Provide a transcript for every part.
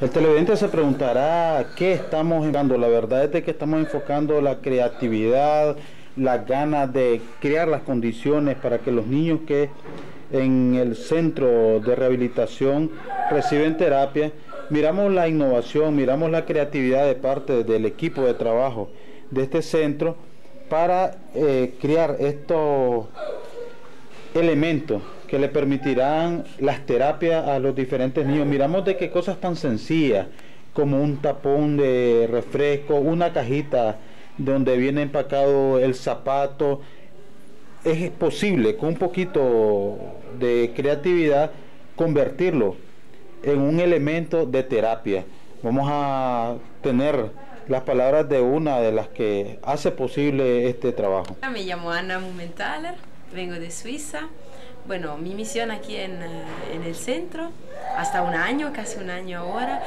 El televidente se preguntará qué estamos enfocando. La verdad es de que estamos enfocando la creatividad, las ganas de crear las condiciones para que los niños que en el centro de rehabilitación reciben terapia, miramos la innovación, miramos la creatividad de parte del equipo de trabajo de este centro para crear estos elementos que le permitirán las terapias a los diferentes niños. Miramos de qué cosas tan sencillas como un tapón de refresco, una cajita donde viene empacado el zapato, es posible con un poquito de creatividad convertirlo en un elemento de terapia. Vamos a tener las palabras de una de las que hace posible este trabajo. Me llamo Anna Mumenthaler, vengo de Suiza. Bueno, mi misión aquí en el centro, hasta un año, casi un año ahora,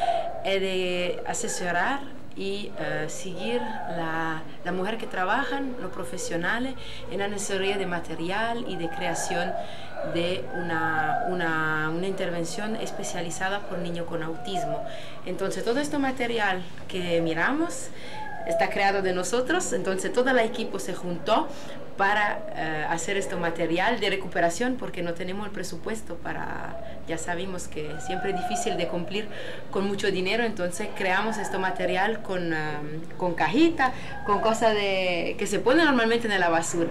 es de asesorar y seguir la mujer que trabajan, los profesionales, en la asesoría de material y de creación de una intervención especializada por niños con autismo. Entonces todo este material que miramos está creado de nosotros, entonces todo el equipo se juntó para hacer este material de recuperación porque no tenemos el presupuesto para, ya sabemos que siempre es difícil de cumplir con mucho dinero, entonces creamos este material con cajita, con cosas que se ponen normalmente en la basura.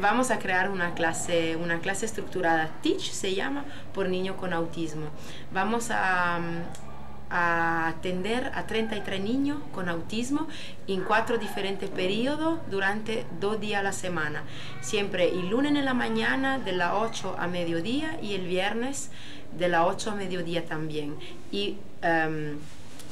Vamos a crear una clase estructurada, Teach se llama, por niños con autismo. Vamos a atender a 33 niños con autismo en 4 diferentes periodos durante 2 días a la semana, siempre el lunes en la mañana de las 8 a mediodía y el viernes de las 8 a mediodía también. Y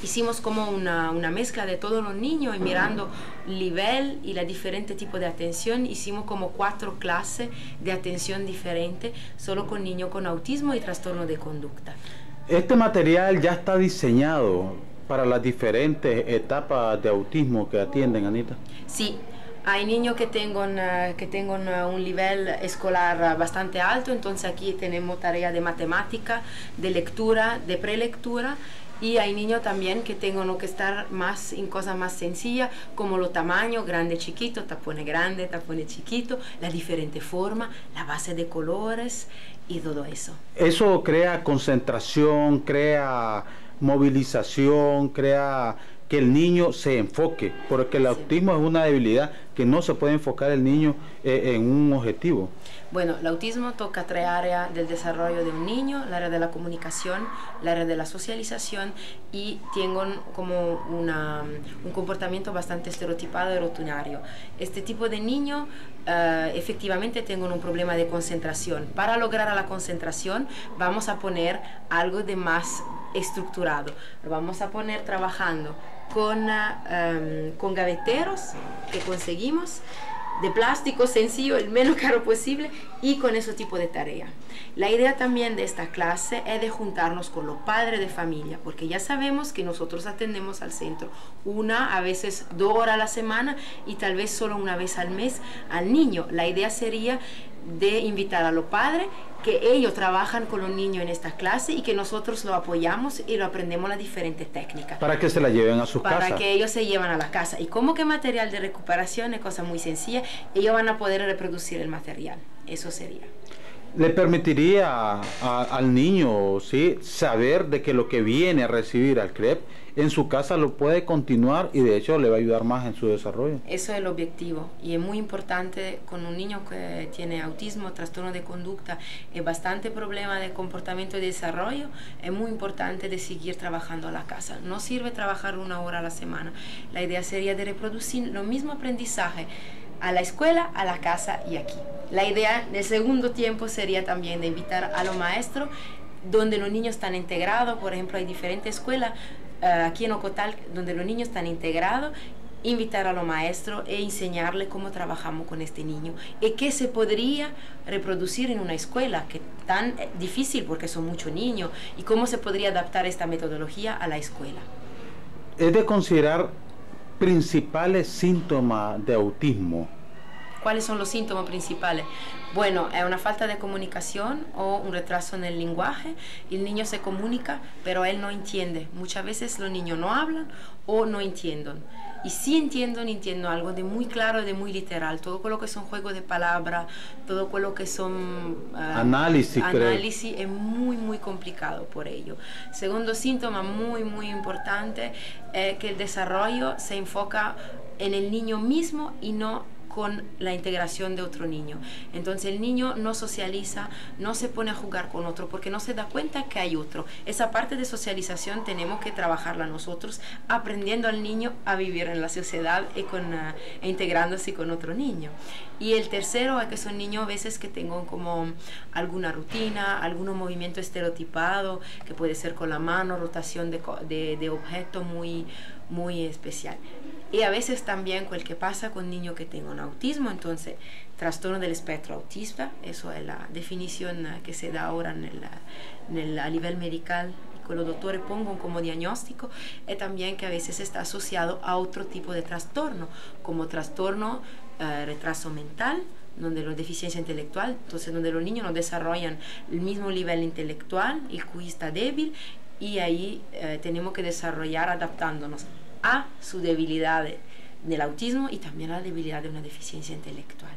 hicimos como una mezcla de todos los niños y mirando el nivel y los diferentes tipos de atención, hicimos como 4 clases de atención diferentes solo con niños con autismo y trastorno de conducta. Este material ya está diseñado para las diferentes etapas de autismo que atienden, Anita. Sí, hay niños que tengan un nivel escolar bastante alto, entonces aquí tenemos tarea de matemática, de lectura, de prelectura. Y hay niños también que tengo que estar más en cosas más sencillas como los tamaños, grande, chiquito, tapones grande, tapones chiquito, las diferentes formas, la base de colores y todo eso. Eso crea concentración, crea movilización, crea que el niño se enfoque, porque el sí. Autismo es una debilidad que no se puede enfocar el niño en un objetivo. Bueno, el autismo toca 3 áreas del desarrollo de un niño, el área de la comunicación, el área de la socialización y tienen como un comportamiento bastante estereotipado y rutinario. Este tipo de niños efectivamente tienen un problema de concentración. Para lograr la concentración vamos a poner algo de más estructurado, lo vamos a poner trabajando con gaveteros que conseguimos de plástico sencillo, el menos caro posible, y con ese tipo de tarea. La idea también de esta clase es de juntarnos con los padres de familia, porque ya sabemos que nosotros atendemos al centro a veces 2 horas a la semana y tal vez solo una vez al mes al niño. La idea sería de invitar a los padres, que ellos trabajan con los niños en esta clase y que nosotros lo apoyamos y lo aprendemos las diferentes técnicas. Para que se la lleven a sus casas. Para que ellos se lleven a la casa. Y como que material de recuperación es cosa muy sencilla, ellos van a poder reproducir el material. Eso sería. Le permitiría al niño, ¿sí?, saber de que lo que viene a recibir al CREP en su casa lo puede continuar y de hecho le va a ayudar más en su desarrollo. Eso es el objetivo y es muy importante con un niño que tiene autismo, trastorno de conducta, es bastante problema de comportamiento y desarrollo, es muy importante de seguir trabajando a la casa. No sirve trabajar 1 hora a la semana, la idea sería de reproducir lo mismo aprendizaje a la escuela, a la casa y aquí. La idea del segundo tiempo sería también de invitar a los maestros donde los niños están integrados, por ejemplo hay diferentes escuelas aquí en Ocotal donde los niños están integrados, invitar a los maestros e enseñarles cómo trabajamos con este niño y qué se podría reproducir en una escuela que tan difícil porque son muchos niños y cómo se podría adaptar esta metodología a la escuela. Es de considerar principales síntomas de autismo. ¿Cuáles son los síntomas principales? Bueno, es una falta de comunicación o un retraso en el lenguaje. El niño se comunica, pero él no entiende. Muchas veces los niños no hablan o no entienden. Y si entienden, entiendo algo de muy claro y de muy literal. Todo lo que son juegos de palabras, todo lo que son... análisis es muy complicado por ello. Segundo síntoma muy importante es que el desarrollo se enfoca en el niño mismo y no con la integración de otro niño. Entonces el niño no socializa, no se pone a jugar con otro porque no se da cuenta que hay otro. Esa parte de socialización tenemos que trabajarla nosotros, aprendiendo al niño a vivir en la sociedad y e integrándose con otro niño. Y el tercero es que son niños a veces que tengan como alguna rutina, algún movimiento estereotipado, que puede ser con la mano, rotación de objetos muy especial. Y a veces también con el que pasa con niños que tengan autismo, entonces trastorno del espectro autista, eso es la definición que se da ahora a nivel médico, que los doctores pongan como diagnóstico, y también que a veces está asociado a otro tipo de trastorno, como trastorno retraso mental, donde la deficiencia intelectual, entonces donde los niños no desarrollan el mismo nivel intelectual, el IQ está débil, y ahí tenemos que desarrollar adaptándonos a su debilidad del autismo y también a la debilidad de una deficiencia intelectual.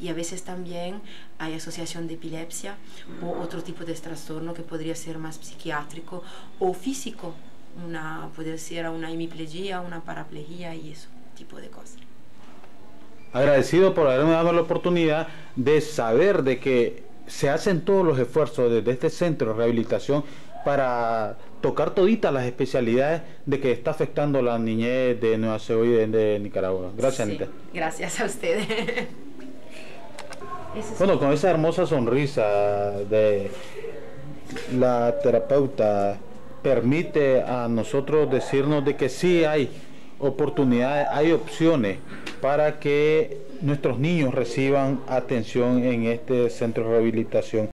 Y a veces también hay asociación de epilepsia o otro tipo de trastorno que podría ser más psiquiátrico o físico, puede ser una hemiplegia, una paraplegia y eso, tipo de cosas. Agradecido por haberme dado la oportunidad de saber de que se hacen todos los esfuerzos desde este centro de rehabilitación para tocar toditas las especialidades de que está afectando la niñez de Nueva Ceuta y de Nicaragua. Gracias, sí, Anita. Gracias a ustedes. Bueno, con esa hermosa sonrisa de la terapeuta, permite a nosotros decirnos de que sí hay oportunidades, hay opciones para que nuestros niños reciban atención en este centro de rehabilitación.